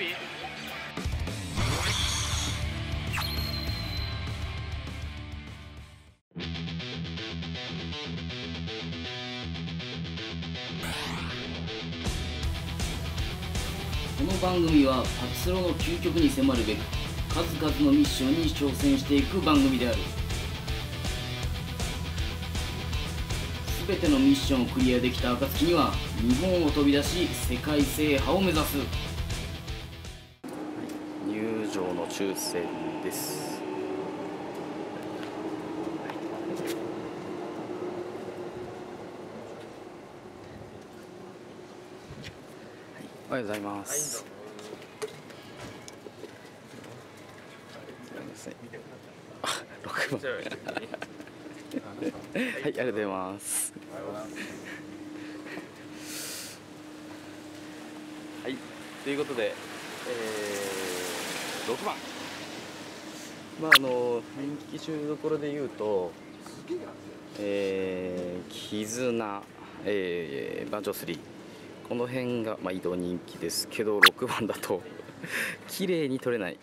ビ。この番組はパチスロの究極に迫るべく数々のミッションに挑戦していく番組である。全てのミッションをクリアできた暁には日本を飛び出し世界制覇を目指す。入場の抽選です。おはようございます。はい、ありがとうございます。はい、ということで、6番。まあ人気集どころで言うと、絆、バジリスク3、この辺がまあ移動人気ですけど、6番だと綺麗に取れない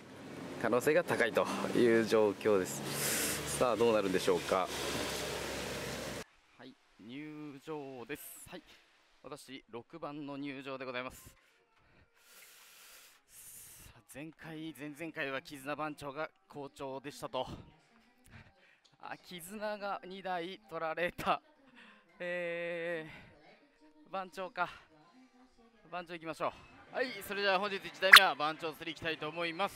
可能性が高いという状況です。さあどうなるんでしょうか。入場です。はい、私6番の入場でございます。前々回は絆番長が好調でしたと。絆が2台取られた。番長か。番長行きましょう。はい、それじゃあ本日1台目は番長3いきたいと思います。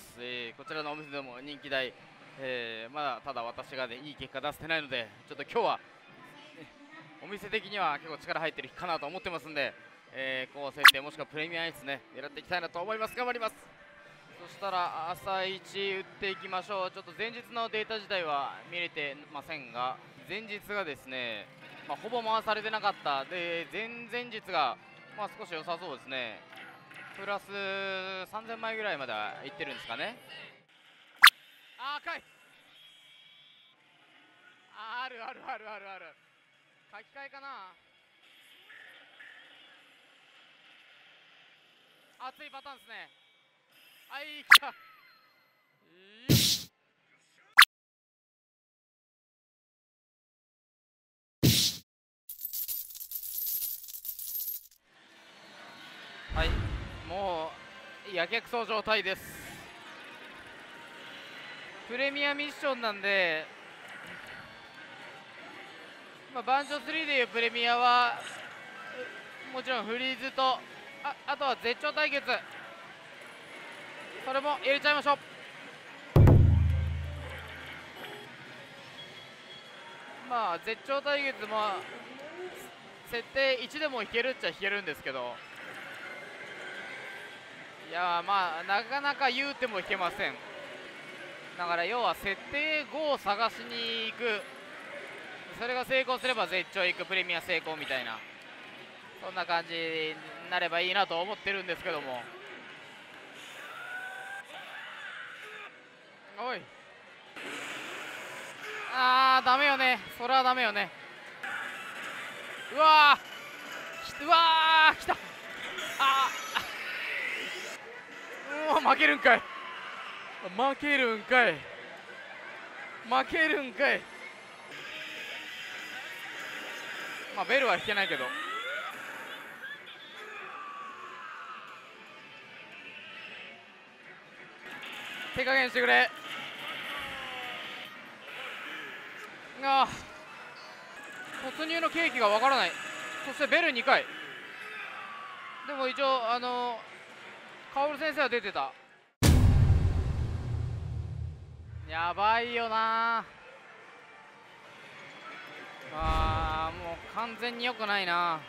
こちらのお店でも人気台、まだただ私がねいい結果出せてないので、ちょっと今日はお店的には結構力入ってる日かなと思ってますんで、高設定もしくはプレミアムですね、狙っていきたいなと思います。頑張ります。そしたら朝一打っていきましょう。ちょっと前日のデータ自体は見れてませんが、前日がですね、ほぼ回されてなかったで、前々日が少し良さそうですね。プラス3000枚ぐらいまではいってるんですかね。赤いあるあるあるあるある、書き換えかな。熱いパターンですね。はい、来た。はい、もうやけくそ状態です。プレミアミッションなんで、バンジョー3でいうプレミアはもちろんフリーズと あとは絶頂対決、それも入れちゃいましょう。絶頂対決も設定1でも引けるっちゃ引けるんですけど、いやなかなか言うても引けません。だから要は設定5を探しに行く、それが成功すれば絶頂いく、プレミア成功みたいな、そんな感じになればいいなと思ってるんですけども。おい、ダメよね、それはダメよね。うわー、来た。うわ、負けるんかい。ベルは引けないけど、手加減してくれ。突入のケーキがわからない。そしてベル2回。でも一応カオル先生は出てた。やばいよな。もう完全に良くないな。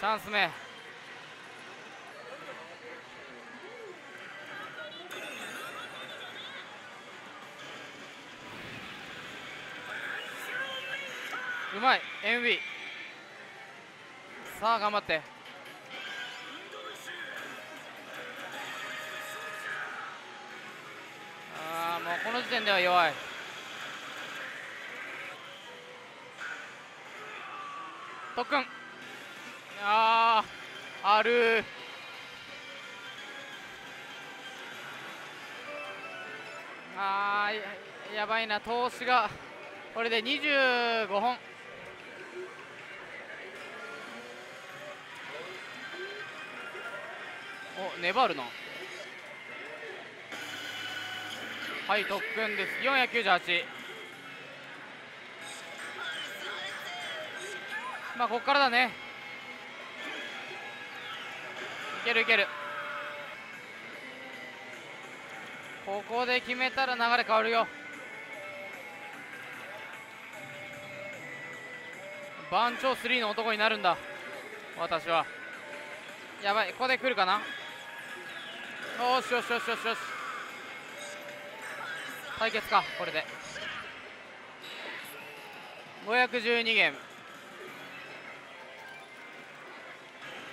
チャンス目、うまい MV。 さあ頑張って。この時点では弱い。特訓。ある。やばいな、投資がこれで25本。お、粘るな。はい、特訓です。498。まあここからだね。いけるいける。ここで決めたら流れ変わるよ。番長3の男になるんだ私は。やばい、ここで来るかな。よしよしよしよしよし、対決か。これで512ゲーム。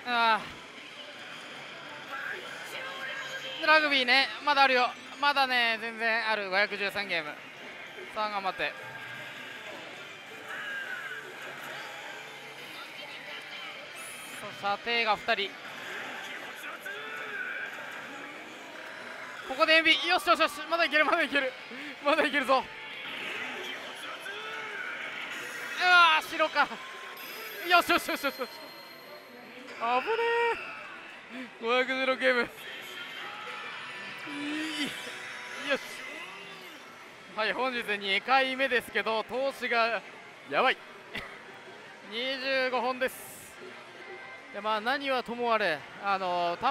ラグビーね、まだあるよ。まだね、全然ある。513ゲーム。さあ頑張って。射程が2人。ここでエンビ。よしよしよし、まだいけるまだいけるまだいけるぞ。うわ、白か。よしよしよしよし、あぶねー。516ゲーム。よし、はい、本日2回目ですけど、投資がやばい25本です。で、まあ何はともあれ、単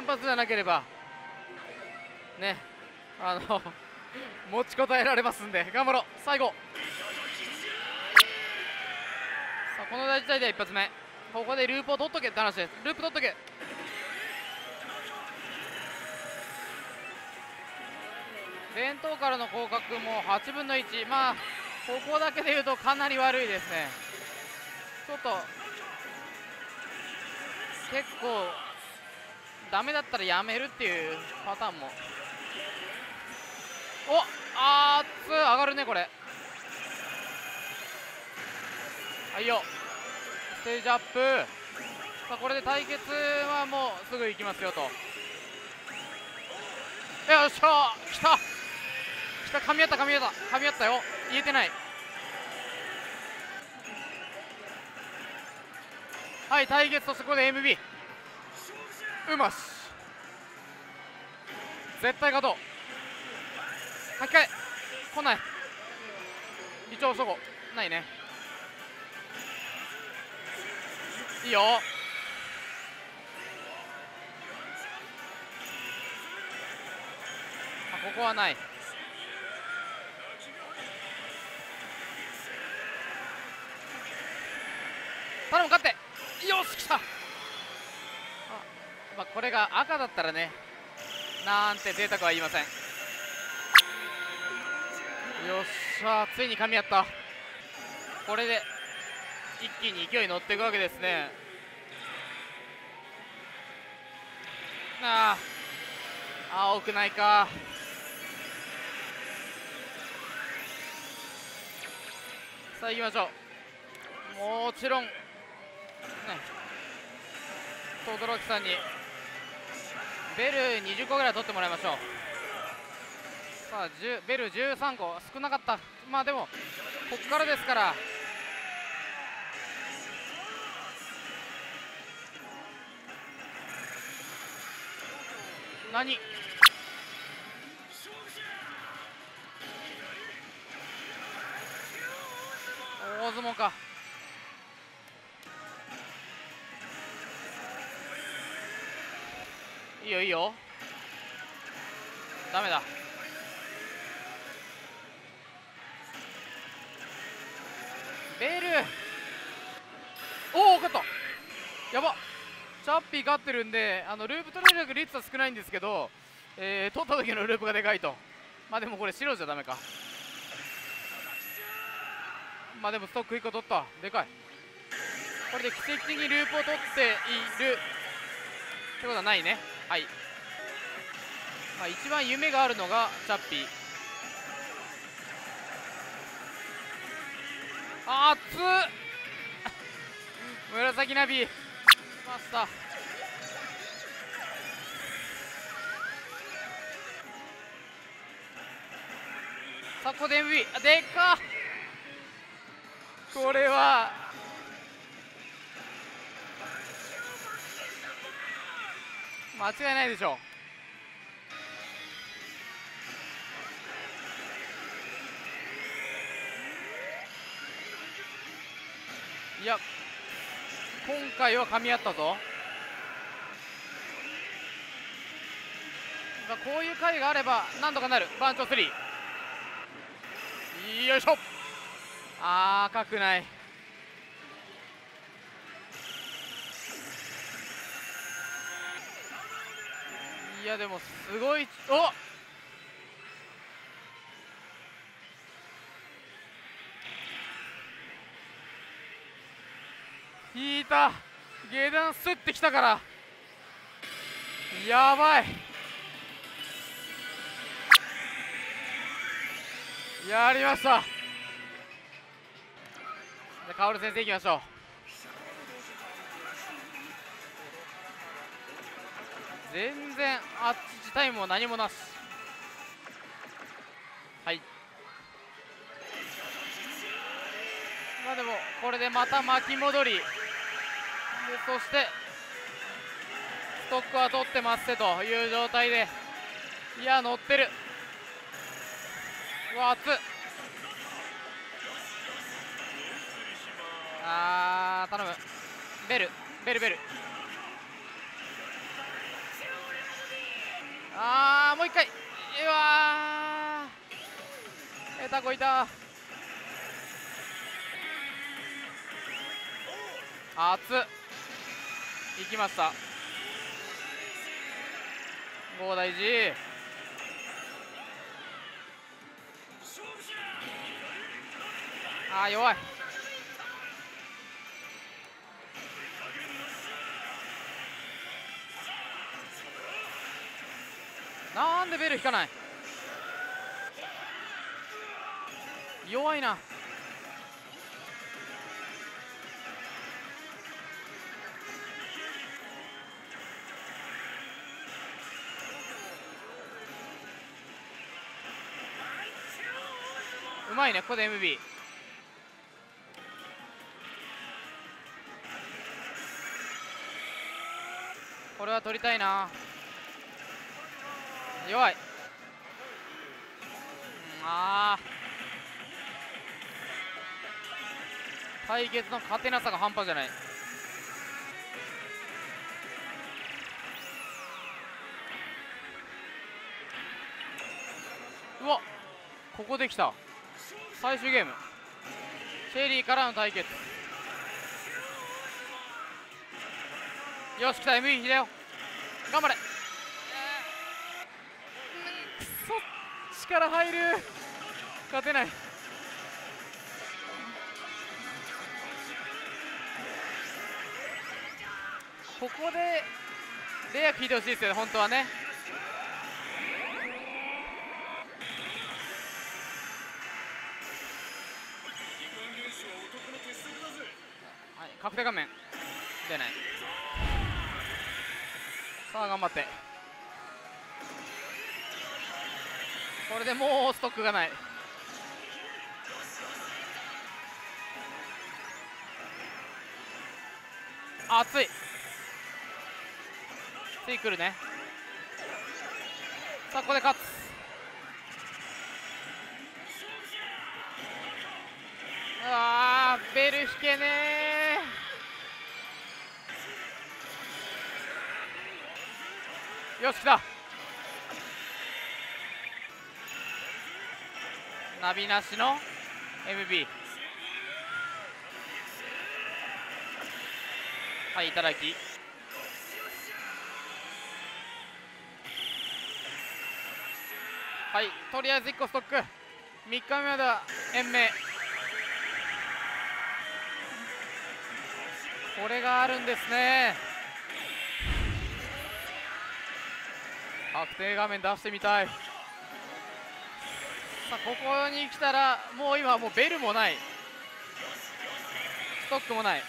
発じゃなければね、持ちこたえられますんで、頑張ろう最後。さあこの大事態で一発目、ここでループを取っとけって話です。ループ取っとけ。前頭からの広角も8分の1、まあここだけでいうとかなり悪いですね。ちょっと結構ダメだったらやめるっていうパターンも。おっ、あー、上がるねこれ。はいよ、ステージアップ。さあこれで対決はもうすぐ行きますよと。よっしゃー、来た来た、噛み合ったよ。言えてない。はい、対決とそこで MB うまし、絶対勝とう。書き換え来ない、一応そこないね。いいよ。ここはない。頼む、勝って。よし、来た。まあ、これが赤だったらね、なんて贅沢は言いません。よっしゃ、ついに噛み合った。これで一気に勢いに乗っていくわけですね。青くないか。さあ行きましょう。もちろんね、轟さんにベル20個ぐらい取ってもらいましょう。さあベル13個、少なかった。まあでもこっからですから。何、大相撲か。いいよいいよ、ダメだ。ベル、おお、勝った。やば、チャッピー勝ってるんで、ループ取れる率は少ないんですけど、取った時のループがでかいと。まあでもこれ白じゃダメか。まあでもストック1個取った、でかい。これで奇跡的にループを取っているってことはないね。はい、まあ、一番夢があるのがチャッピー。あー、熱っ紫ナビマスター。さあここで MV でっか。これは間違いないでしょ。いや今回は噛み合ったぞ。こういう回があればなんとかなる。番長3、よいしょ。あー赤くない。いやでもすごい。おっ引いた。下段すってきたからやばい。やりました。カオル先生いきましょう。全然あっちタイムも何もなし。はいまあでもこれでまた巻き戻りで、そしてストックは取ってますってという状態で、いや乗ってる。うわ熱っ。あー頼む。ベルベルベル。あーもう一回。うわータコいた。熱っ。行きました郷大寺。あー弱い。なんでベル引かない。弱いな。うまいね。ここで MB。 これは取りたいな。弱い。あー対決の勝てなさが半端じゃない。うわここできた。最終ゲームシェリーからの対決。よし来た MV ひだよ頑張れ。くそ力入る。勝てない。ここでレア引いてほしいですよね本当はね。確定画面出ない。さあ頑張って。これでもうストックがない。熱い。つい来るね。さあここで勝つ。あーベル引けねー。よし来た。ナビなしの MB。 はいいただき。はいとりあえず1個ストック。3日目までは延命。これがあるんですね。確定画面出してみたい。さあここに来たらもう今もうベルもないストックもない。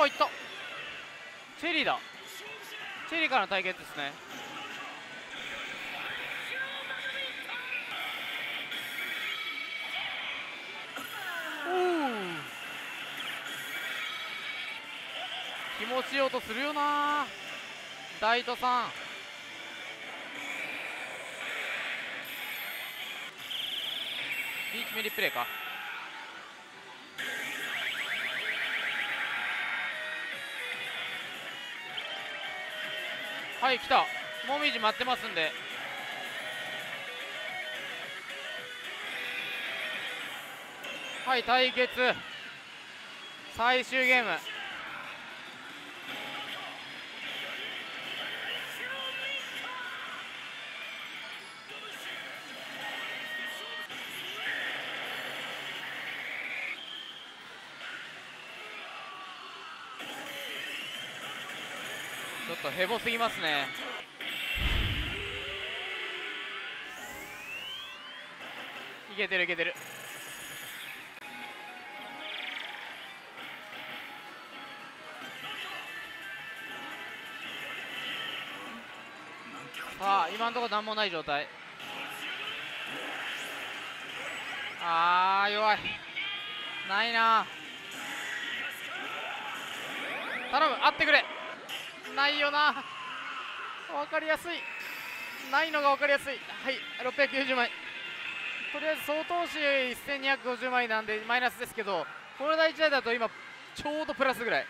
あ、いったチェリーだ。チェリーからの対決ですね。おお、気持ちようとするよなダイトさん。リーチミリプレイか。はい、来た。もみじ待ってますんで。はい、対決最終ゲーム。ちょっとヘボすぎますね。いけてるいけてる。さあ今のところ何もない状態。あー弱いないな。頼む、会ってくれ。ないよな、分かりやすい。ないのが分かりやすい。はい、690枚。とりあえず総投資1250枚なんでマイナスですけど、この第1台だと今ちょうどプラスぐらい、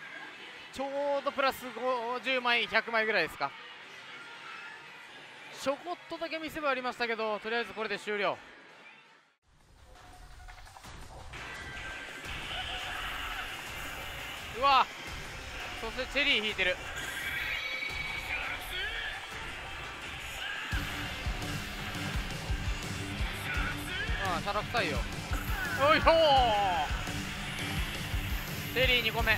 ちょうどプラス50枚100枚ぐらいですか。ちょこっとだけ見せ場ありましたけど、とりあえずこれで終了。うわ、そしてチェリー引いてる。シャラ臭いよ。おいほー、チェリー2個目。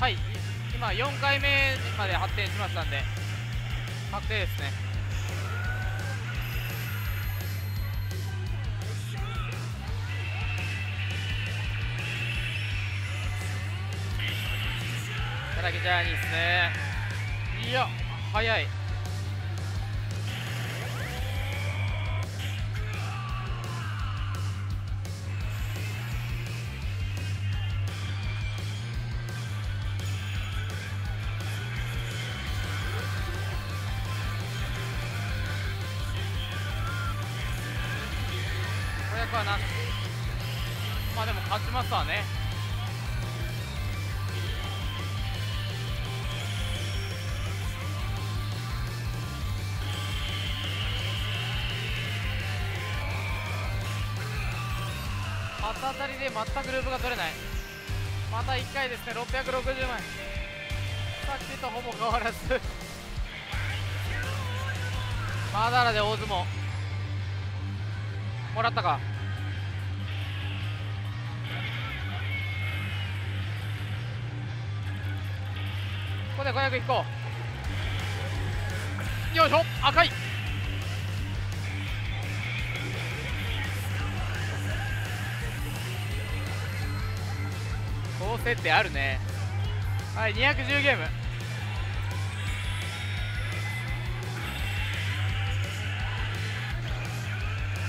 はい、今4回目まで発展しましたんで確定ですね。ただけジャーニーですね。いや早い。まあでも勝ちますわね。初当たりで全くループが取れない。また1回ですね。660枚、さっきとほぼ変わらずまだらで大相撲もらったか。ここで500引こう。よいしょ、赤い。構成ってあるね。はい、210ゲーム。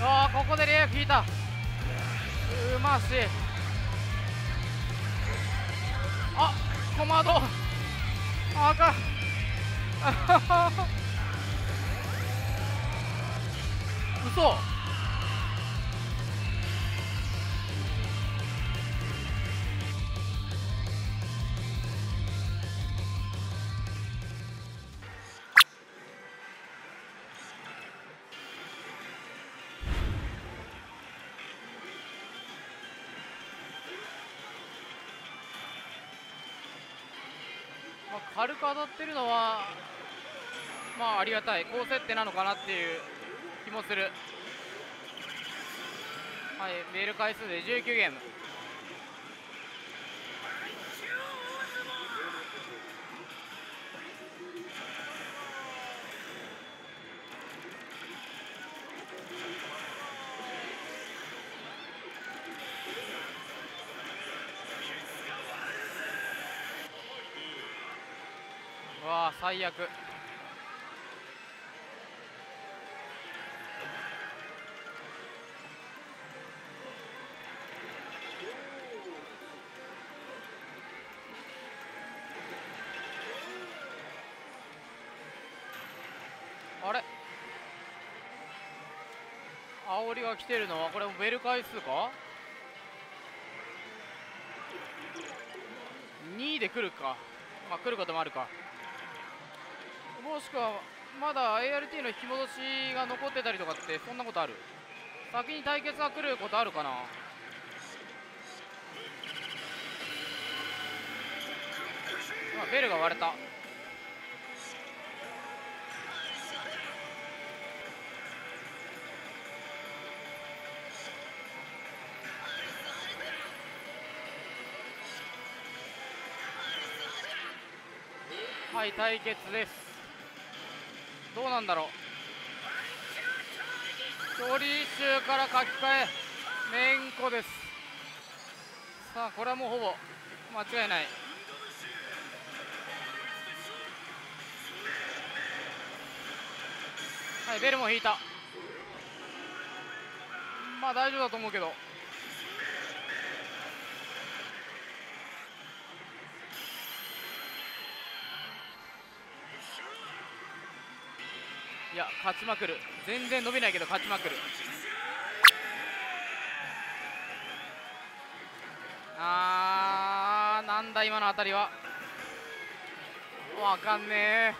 ああ、ここでレイアップ引いた。うまし。あ、コマド。赤。嘘。軽く当たってるのはまあありがたい、高設定なのかなっていう気もする。はい、メール回数で19ゲーム。うわー最悪。あれ、煽りが来てるのはこれもベル回数か、2で来るか、まあ来ることもあるか、もしくはまだ ART の引き戻しが残ってたりとかって、そんなことある、先に対決が来ることあるかな。ベルが割れた。はい、対決です。どうなんだろう、調理集から書き換えめんこです。さあこれはもうほぼ間違いない。はい、ベルも引いた。まあ大丈夫だと思うけど、いや勝ちまくる、全然伸びないけど勝ちまくる。あー、なんだ今の当たりは、わかんねえ。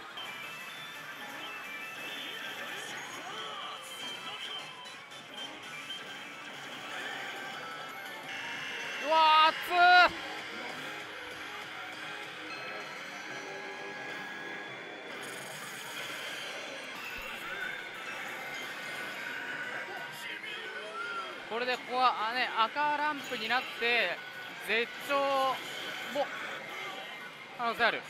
うわー、熱っ、これでここは、ね、赤ランプになって絶頂も可能性ある。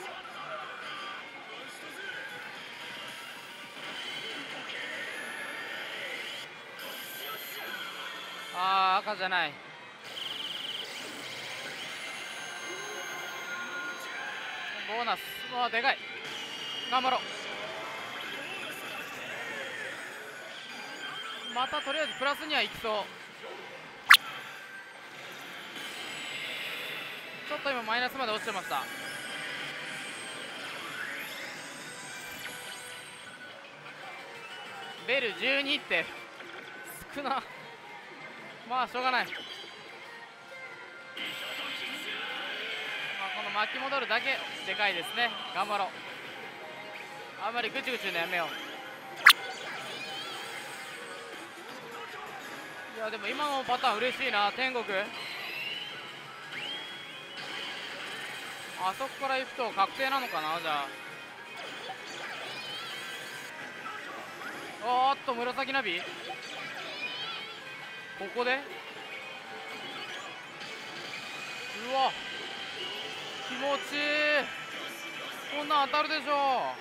ああ赤じゃない。ボーナスはでかい。頑張ろう。またとりあえずプラスにはいきそう。ちょっと今マイナスまで落ちてました。ベル12って少な、まあしょうがない、まあ、この巻き戻るだけでかいですね。頑張ろう。あんまりぐちぐち言うのやめよう。いやでも今のパターン嬉しいな、天国。あそこから行くと確定なのかな。じゃあ、おっと紫ナビ、ここで、うわ気持ちいい、こんなん当たるでしょ。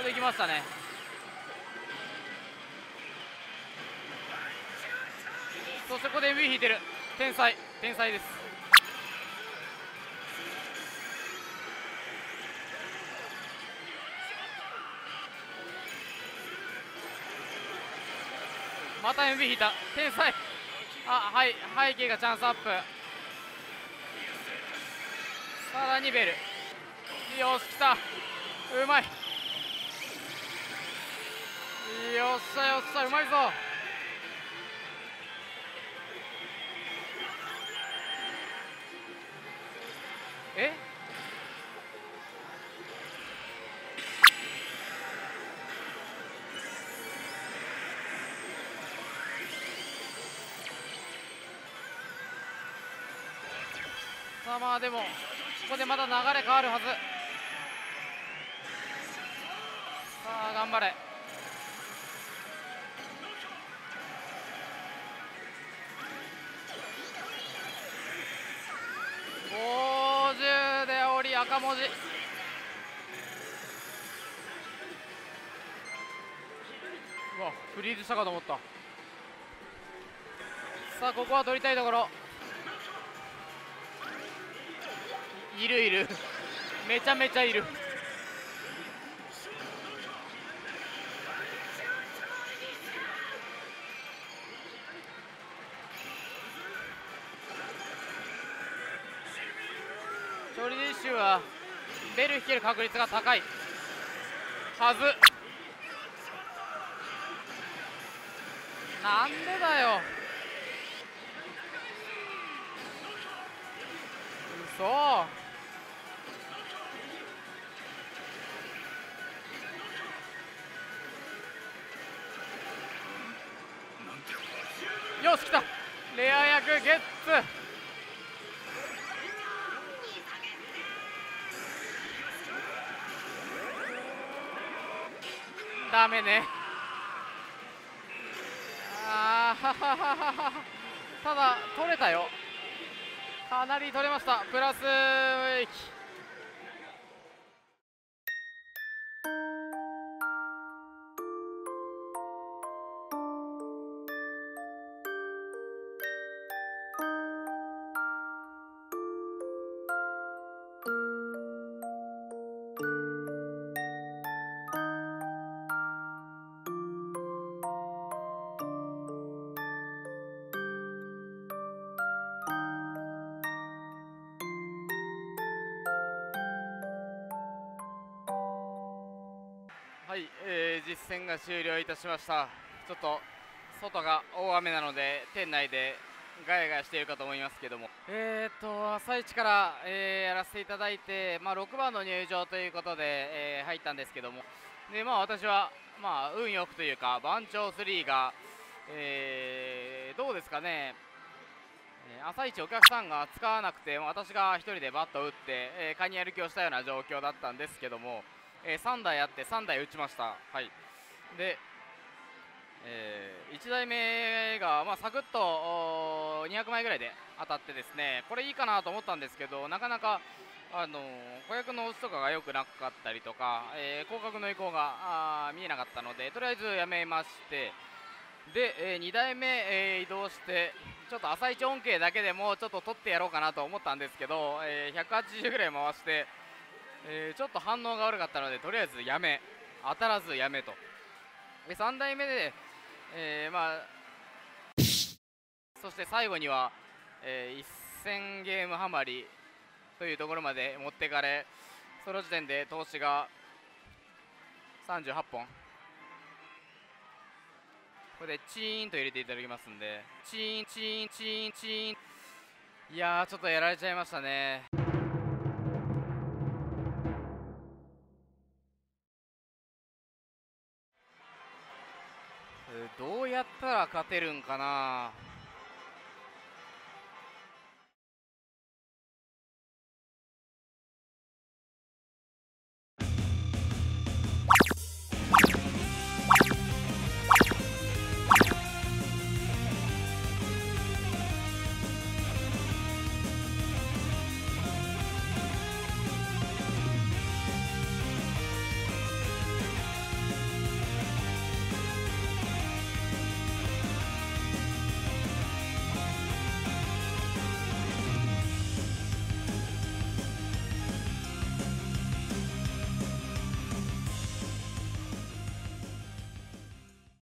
ここで行きましたね。そしてここで MV 引いてる、天才、天才です。また MV 引いた、天才。あ、はい、背景がチャンスアップ、さらにベル、よし来た、うまい、よっしゃよっしゃ、うまいぞ。え、さあまあでもここでまだ流れ変わるはず。さあ頑張れ。50で煽り赤文字、わ、フリーズしたかと思った。さあここは取りたいところ。いるいるめちゃめちゃいる。チョリディッシュはベル引ける確率が高いはず。なんでだよ。うそ。よし来た、レア役ゲッツ。ダメね。ああただ取れたよ、かなり取れました。プラス駅はい、実戦が終了いたしました。ちょっと外が大雨なので店内でガヤガヤしているかと思いますけども、朝一から、やらせていただいて、6番の入場ということで、入ったんですけども、で、私は、運よくというか番長3が、どうですかね、朝一お客さんが使わなくて私が1人でバット打って、カニ歩きをしたような状況だったんですけども、3台あって3台打ちました。はい、で、1台目が、サクッと200枚ぐらいで当たってですね、これいいかなと思ったんですけど、なかなか子役の落ちとかが良くなかったりとか、広角の移行が見えなかったのでとりあえずやめまして、で、2台目、移動してちょっと朝一恩恵だけでもちょっと取ってやろうかなと思ったんですけど、180ぐらい回して。ちょっと反応が悪かったのでとりあえずやめ、当たらずやめと。で、3台目で、そして最後には、1000ゲームはまりというところまで持ってかれ、その時点で投資が38本、これでチーンと入れていただきますんで、チーンチーンチーンチーン、いやーちょっとやられちゃいましたね。どうやったら勝てるんかな。